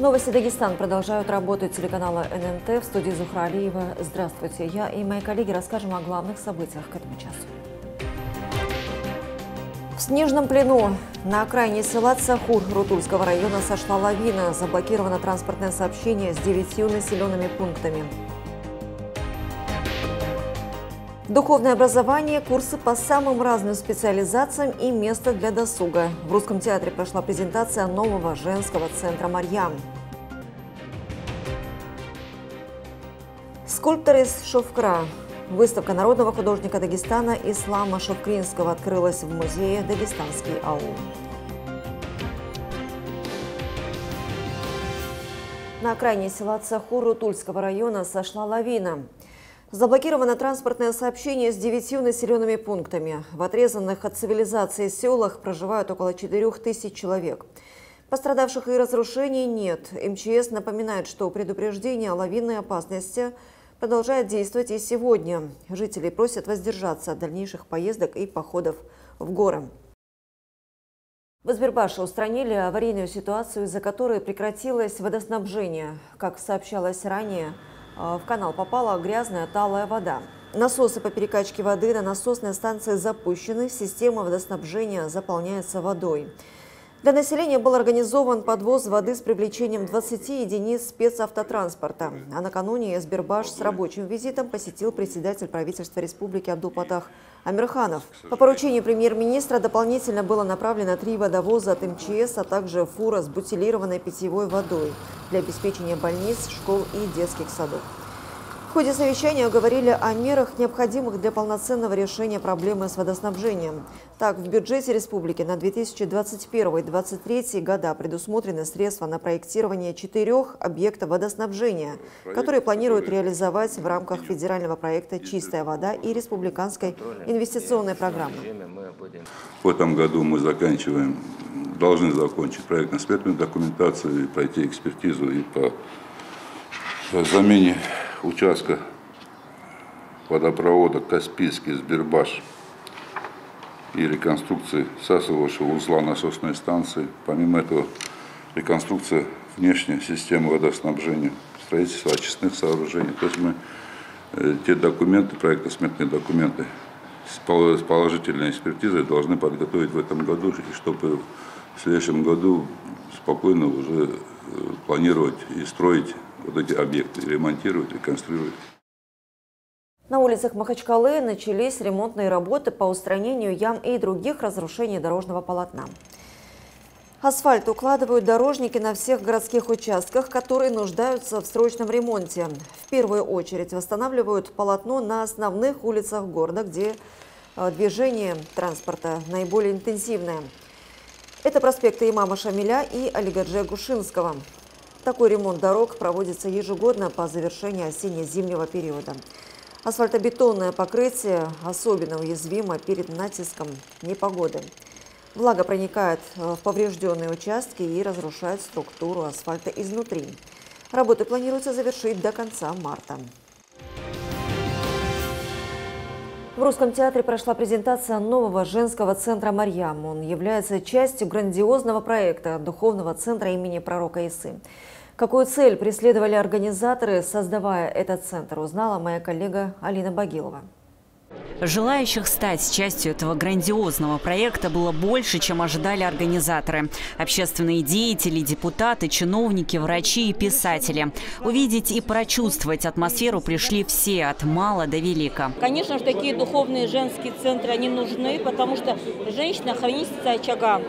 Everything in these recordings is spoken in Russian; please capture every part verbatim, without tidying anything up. Новости Дагестан продолжают работу телеканала эн эн тэ. В студии Зухра Алиева. Здравствуйте. Я и мои коллеги расскажем о главных событиях к этому часу. В снежном плену на окраине села Цахур Рутульского района сошла лавина. Заблокировано транспортное сообщение с девятью населенными пунктами. Духовное образование, курсы по самым разным специализациям и место для досуга. В Русском театре прошла презентация нового женского центра «Марьян». Скульптор из Шовкра. Выставка народного художника Дагестана Ислама Шовкринского открылась в музее «Дагестанский АУ». На окраине села Цахур Рутульского района сошла лавина. Заблокировано транспортное сообщение с девятью населенными пунктами. В отрезанных от цивилизации селах проживают около четырёх тысяч человек. Пострадавших и разрушений нет. МЧС напоминает, что предупреждение о лавинной опасности продолжает действовать и сегодня. Жители просят воздержаться от дальнейших поездок и походов в горы. В Избербаше устранили аварийную ситуацию, из-за которой прекратилось водоснабжение. Как сообщалось ранее, в канал попала грязная талая вода. Насосы по перекачке воды на насосной станции запущены. Система водоснабжения заполняется водой. Для населения был организован подвоз воды с привлечением двадцати единиц спецавтотранспорта. А накануне Избербаш с рабочим визитом посетил председатель правительства республики Абдулпатах Амирханов. По поручению премьер-министра дополнительно было направлено три водовоза от эм че эс, а также фура с бутилированной питьевой водой для обеспечения больниц, школ и детских садов. В ходе совещания говорили о мерах, необходимых для полноценного решения проблемы с водоснабжением. Так, в бюджете республики на две тысячи двадцать первый — две тысячи двадцать третий года предусмотрены средства на проектирование четырех объектов водоснабжения, которые планируют реализовать в рамках федерального проекта «Чистая вода» и республиканской инвестиционной программы. В этом году мы заканчиваем, должны закончить проектно-следственную документацию и пройти экспертизу и по замене участка водопровода Каспийский Избербаш и реконструкции всасывающего узла насосной станции. Помимо этого, реконструкция внешней системы водоснабжения, строительство очистных сооружений. То есть мы те документы, проектно-сметные документы с положительной экспертизой должны подготовить в этом году, чтобы в следующем году спокойно уже планировать и строить вот эти объекты, ремонтировать, реконструировать. На улицах Махачкалы начались ремонтные работы по устранению ям и других разрушений дорожного полотна. Асфальт укладывают дорожники на всех городских участках, которые нуждаются в срочном ремонте. В первую очередь восстанавливают полотно на основных улицах города, где движение транспорта наиболее интенсивное. Это проспекты Имама Шамиля и Алигаджи Гушинского. Такой ремонт дорог проводится ежегодно по завершении осенне-зимнего периода. Асфальтобетонное покрытие особенно уязвимо перед натиском непогоды. Влага проникает в поврежденные участки и разрушает структуру асфальта изнутри. Работы планируется завершить до конца марта. В Русском театре прошла презентация нового женского центра «Марьям». Он является частью грандиозного проекта Духовного центра имени пророка Исы. Какую цель преследовали организаторы, создавая этот центр, узнала моя коллега Алина Багилова. Желающих стать частью этого грандиозного проекта было больше, чем ожидали организаторы. Общественные деятели, депутаты, чиновники, врачи и писатели. Увидеть и прочувствовать атмосферу пришли все, от мала до велика. Конечно же, такие духовные женские центры, они нужны, потому что женщина – хранительница очага.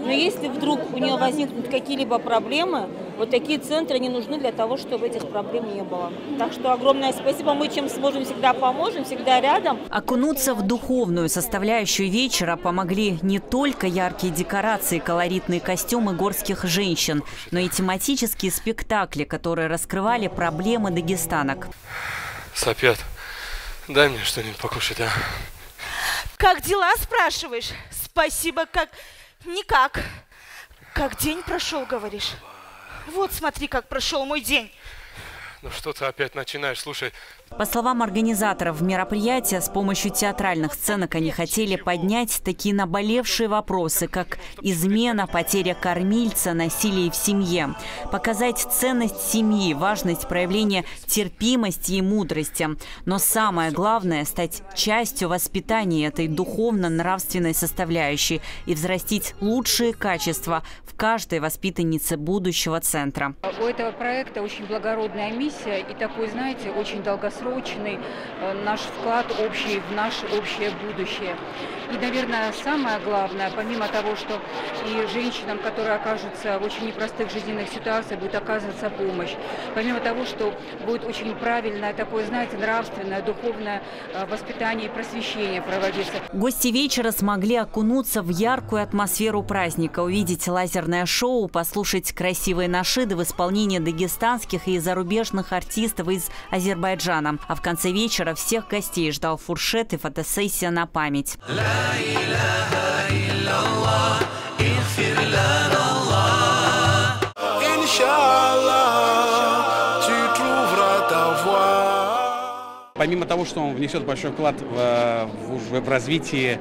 Но если вдруг у нее возникнут какие-либо проблемы, вот такие центры не нужны для того, чтобы этих проблем не было. Так что огромное спасибо. Мы чем сможем, всегда поможем, всегда рядом. Окунуться в духовную составляющую вечера помогли не только яркие декорации, колоритные костюмы горских женщин, но и тематические спектакли, которые раскрывали проблемы дагестанок. Сопят. Дай мне что-нибудь покушать, а? Как дела, спрашиваешь? Спасибо, как... Никак. Как день прошел, говоришь? Вот смотри, как прошел мой день. Ну что ты опять начинаешь, слушай. По словам организаторов мероприятия, с помощью театральных сценок они хотели поднять такие наболевшие вопросы, как измена, потеря кормильца, насилие в семье. Показать ценность семьи, важность проявления терпимости и мудрости. Но самое главное – стать частью воспитания этой духовно-нравственной составляющей и взрастить лучшие качества в каждой воспитаннице будущего центра. У этого проекта очень благородная миссия и такой, знаете, очень долгосрочный наш вклад общий в наше общее будущее. И, наверное, самое главное, помимо того, что и женщинам, которые окажутся в очень непростых жизненных ситуациях, будет оказываться помощь, помимо того, что будет очень правильное такое, знаете, нравственное, духовное воспитание и просвещение проводиться. Гости вечера смогли окунуться в яркую атмосферу праздника, увидеть лазерное шоу, послушать красивые нашиды в исполнении дагестанских и зарубежных артистов из Азербайджана. А в конце вечера всех гостей ждал фуршет и фотосессия на память. Помимо того, что он внесет большой вклад в, в, в развитие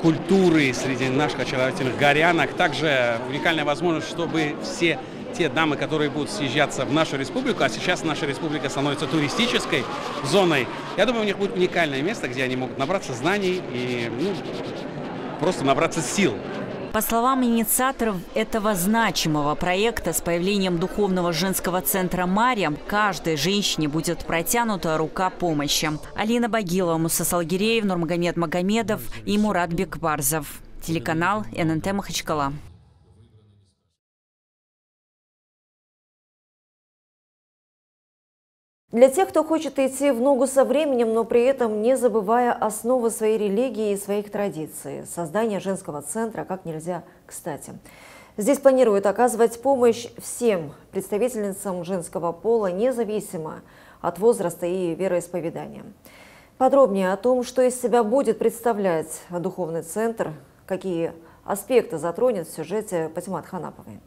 культуры среди наших очаровательных горянок, также уникальная возможность, чтобы все те дамы, которые будут съезжаться в нашу республику, а сейчас наша республика становится туристической зоной, я думаю, у них будет уникальное место, где они могут набраться знаний и ну, просто набраться сил. По словам инициаторов этого значимого проекта, с появлением духовного женского центра «Марьян» каждой женщине будет протянута рука помощи. Алина Багилова, Муса Салгиреев, Нурмагомед Магомедов и Мурат Бекбарзов. Телеканал эн эн тэ Махачкала. Для тех, кто хочет идти в ногу со временем, но при этом не забывая основы своей религии и своих традиций. Создание женского центра как нельзя кстати. Здесь планируют оказывать помощь всем представительницам женского пола, независимо от возраста и вероисповедания. Подробнее о том, что из себя будет представлять духовный центр, какие аспекты затронет в сюжете Патимат Ханаповой.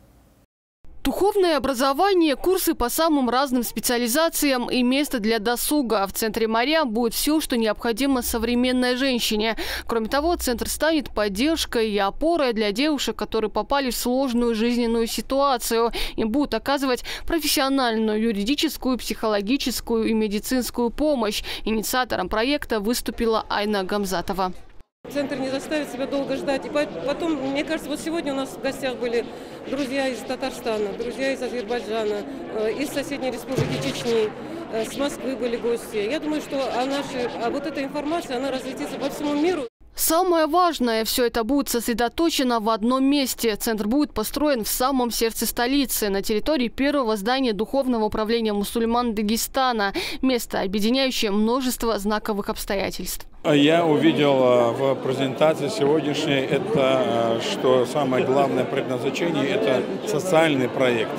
Духовное образование, курсы по самым разным специализациям и место для досуга. В центре «Марьян» будет все, что необходимо современной женщине. Кроме того, центр станет поддержкой и опорой для девушек, которые попали в сложную жизненную ситуацию. Им будут оказывать профессиональную, юридическую, психологическую и медицинскую помощь. Инициатором проекта выступила Айна Гамзатова. Центр не заставит себя долго ждать. И потом, мне кажется, вот сегодня у нас в гостях были друзья из Татарстана, друзья из Азербайджана, из соседней республики Чечни, с Москвы были гости. Я думаю, что о нашей, а вот эта информация, она разлетится по всему миру. Самое важное, все это будет сосредоточено в одном месте. Центр будет построен в самом сердце столицы, на территории первого здания Духовного управления мусульман Дагестана. Место, объединяющее множество знаковых обстоятельств. Я увидел в презентации сегодняшней, это, что самое главное предназначение – это социальный проект.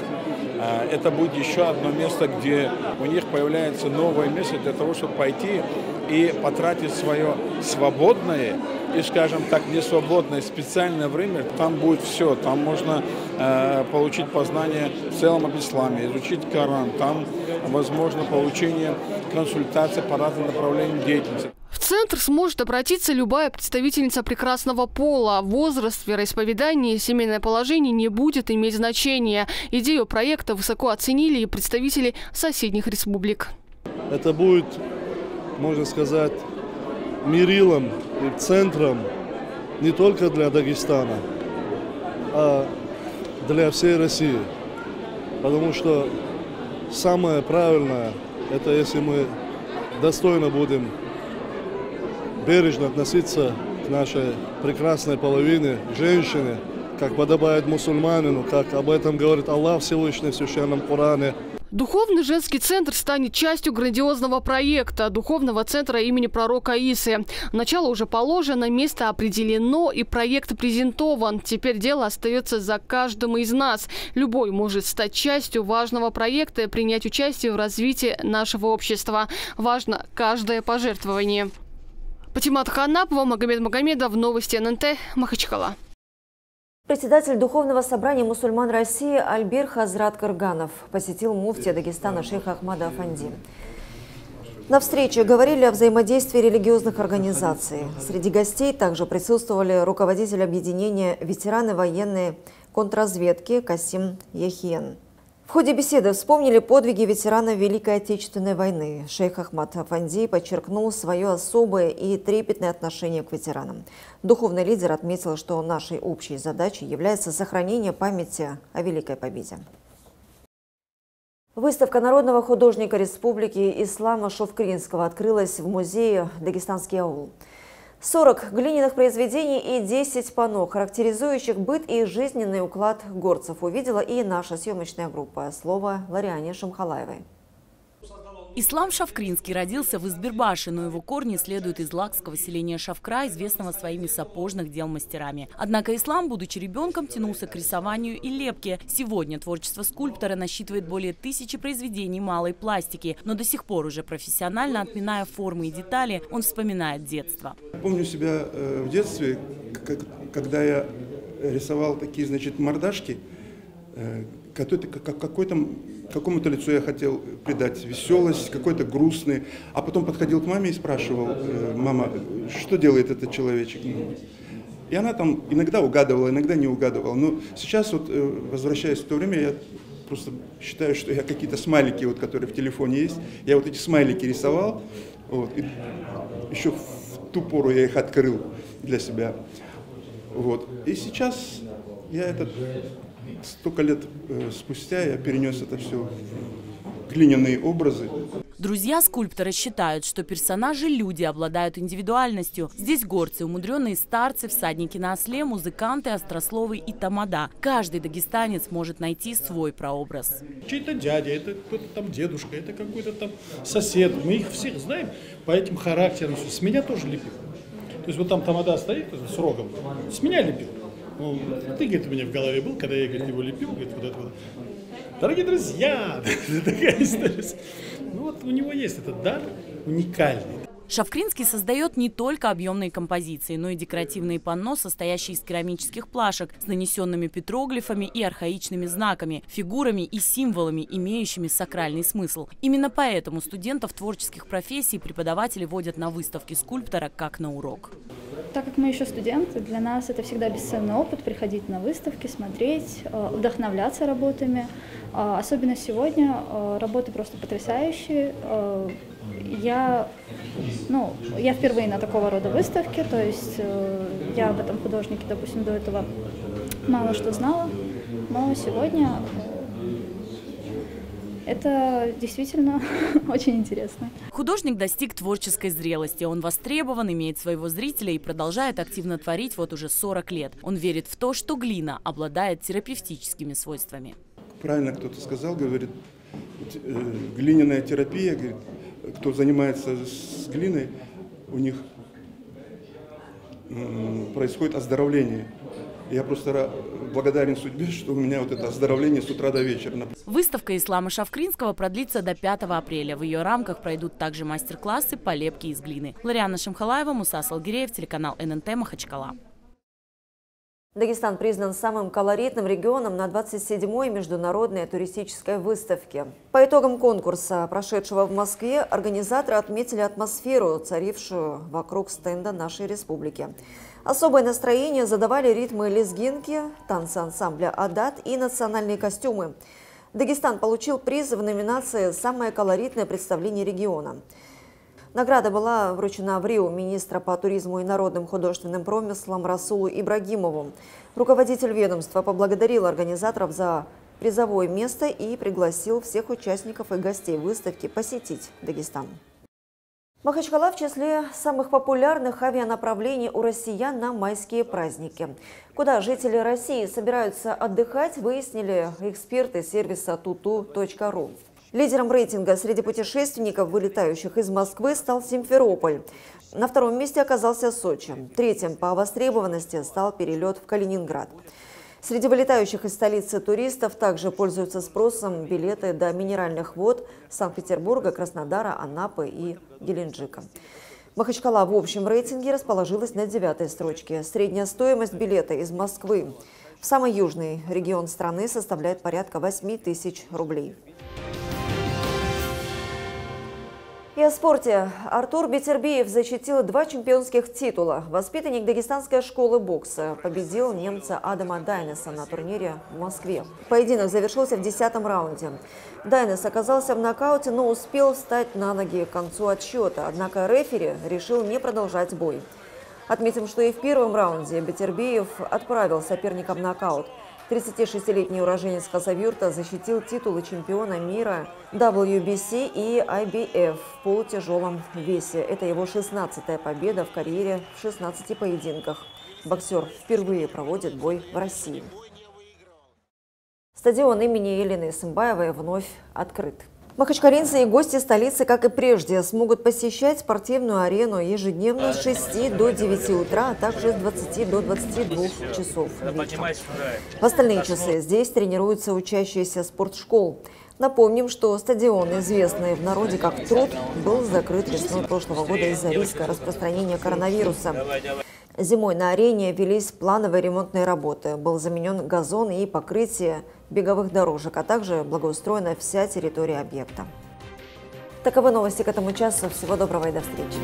Это будет еще одно место, где у них появляется новое место для того, чтобы пойти и потратить свое свободное и, скажем так, несвободное специальное время. Там будет все. Там можно э, получить познание в целом об исламе, изучить Коран. Там возможно получение консультаций по разным направлениям деятельности. В центр сможет обратиться любая представительница прекрасного пола. Возраст, вероисповедание, семейное положение не будет иметь значения. Идею проекта высоко оценили и представители соседних республик. Это будет, можно сказать, мерилом и центром не только для Дагестана, а для всей России. Потому что самое правильное, это если мы достойно будем бережно относиться к нашей прекрасной половине, женщине, как подобает мусульманину, как об этом говорит Аллах Всевышний в Священном Коране. Духовный женский центр станет частью грандиозного проекта Духовного центра имени пророка Исы. Начало уже положено, место определено и проект презентован. Теперь дело остается за каждым из нас. Любой может стать частью важного проекта и принять участие в развитии нашего общества. Важно каждое пожертвование. Патимат Ханапова, Магомед Магомедов, новости эн эн тэ, Махачкала. Председатель Духовного собрания мусульман России Альбир-хазрат Крганов посетил муфтия Дагестана шейха Ахмада Афанди. На встрече говорили о взаимодействии религиозных организаций. Среди гостей также присутствовали руководитель объединения «Ветераны военной контрразведки» Касим Яхиен. В ходе беседы вспомнили подвиги ветеранов Великой Отечественной войны. Шейх Ахмад Афанди подчеркнул свое особое и трепетное отношение к ветеранам. Духовный лидер отметил, что нашей общей задачей является сохранение памяти о Великой Победе. Выставка народного художника Республики Ислама Шовкринского открылась в музее «Дагестанский аул». сорок глиняных произведений и десять панно, характеризующих быт и жизненный уклад горцев, увидела и наша съемочная группа. Слово Лариане Шамхалаевой. Ислам Шовкринский родился в Избербаше, но его корни следуют из лакского селения Шовкра, известного своими сапожных дел мастерами. Однако Ислам, будучи ребенком, тянулся к рисованию и лепке. Сегодня творчество скульптора насчитывает более тысячи произведений малой пластики, но до сих пор уже профессионально отминая формы и детали, он вспоминает детство. Помню себя в детстве, когда я рисовал такие, значит, мордашки. Какому-то лицу я хотел придать веселость, какой-то грустный. А потом подходил к маме и спрашивал: мама, что делает этот человечек? И она там иногда угадывала, иногда не угадывала. Но сейчас, вот, возвращаясь в то время, я просто считаю, что я какие-то смайлики, вот, которые в телефоне есть, я вот эти смайлики рисовал. Вот, и еще в ту пору я их открыл для себя. Вот. И сейчас я этот... Столько лет спустя я перенес это все в глиняные образы. Друзья скульптора считают, что персонажи-люди обладают индивидуальностью. Здесь горцы, умудренные старцы, всадники на осле, музыканты, острословы и тамада. Каждый дагестанец может найти свой прообраз. Чей-то дядя, это какой-то там дедушка, это какой-то там сосед. Мы их всех знаем по этим характерам. С меня тоже лепил. То есть вот там тамада стоит с рогом, с меня лепил. Ну, ты, говорит, у меня в голове был, когда я, говорит, его лепил, говорит, вот это вот. Дорогие друзья, такая история. Ну вот у него есть этот дар уникальный. Шовкринский создает не только объемные композиции, но и декоративные панно, состоящие из керамических плашек с нанесенными петроглифами и архаичными знаками, фигурами и символами, имеющими сакральный смысл. Именно поэтому студентов творческих профессий преподаватели водят на выставки скульптора как на урок. Так как мы еще студенты, для нас это всегда бесценный опыт приходить на выставки, смотреть, вдохновляться работами. Особенно сегодня работы просто потрясающие. Я, ну, я впервые на такого рода выставке, то есть я об этом художнике, допустим, до этого мало что знала, но сегодня это действительно очень интересно. Художник достиг творческой зрелости. Он востребован, имеет своего зрителя и продолжает активно творить вот уже сорок лет. Он верит в то, что глина обладает терапевтическими свойствами. Правильно кто-то сказал, говорит, глиняная терапия, говорит, кто занимается с глиной, у них происходит оздоровление. Я просто благодарен судьбе, что у меня вот это оздоровление с утра до вечера. Выставка Ислама Шовкринского продлится до пятого апреля. В ее рамках пройдут также мастер-классы по лепке из глины. Лариана Шамхалаева, Муса Салгиреев, телеканал эн эн тэ, Махачкала. Дагестан признан самым колоритным регионом на двадцать седьмой международной туристической выставке. По итогам конкурса, прошедшего в Москве, организаторы отметили атмосферу, царившую вокруг стенда нашей республики. Особое настроение задавали ритмы лезгинки, танцы ансамбля «Адат» и национальные костюмы. Дагестан получил приз в номинации «Самое колоритное представление региона». Награда была вручена в Рио министра по туризму и народным художественным промыслам Расулу Ибрагимову. Руководитель ведомства поблагодарил организаторов за призовое место и пригласил всех участников и гостей выставки посетить Дагестан. Махачкала в числе самых популярных авианаправлений у россиян на майские праздники. Куда жители России собираются отдыхать, выяснили эксперты сервиса туту точка ру. Лидером рейтинга среди путешественников, вылетающих из Москвы, стал Симферополь. На втором месте оказался Сочи. Третьим по востребованности стал перелет в Калининград. Среди вылетающих из столицы туристов также пользуются спросом билеты до минеральных вод Санкт-Петербурга, Краснодара, Анапы и Геленджика. Махачкала в общем рейтинге расположилась на девятой строчке. Средняя стоимость билета из Москвы в самый южный регион страны составляет порядка восьми тысяч рублей. И о спорте. Артур Бетербеев защитил два чемпионских титула. Воспитанник дагестанской школы бокса победил немца Адама Дайнеса на турнире в Москве. Поединок завершился в десятом раунде. Дайнес оказался в нокауте, но успел встать на ноги к концу отсчета. Однако рефери решил не продолжать бой. Отметим, что и в первом раунде Бетербеев отправил соперника в нокаут. тридцатишестилетний уроженец Хасавюрта защитил титулы чемпиона мира дабл ю би си и ай би эф в полутяжелом весе. Это его шестнадцатая победа в карьере в шестнадцати поединках. Боксер впервые проводит бой в России. Стадион имени Елены Сымбаевой вновь открыт. Махачкалинцы и гости столицы, как и прежде, смогут посещать спортивную арену ежедневно с шести до девяти утра, а также с двадцати до двадцати двух часов вечера. В остальные часы здесь тренируются учащиеся спортшкол. Напомним, что стадион, известный в народе как «Труд», был закрыт весной прошлого года из-за риска распространения коронавируса. Зимой на арене велись плановые ремонтные работы. Был заменен газон и покрытие беговых дорожек, а также благоустроена вся территория объекта. Таковы новости к этому часу. Всего доброго и до встречи.